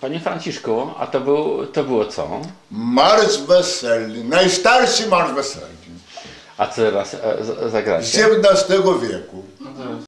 Panie Franciszku, a to było co? Marsz Weselny, najstarszy marsz weselny. A co zagraliście? Z XVII wieku.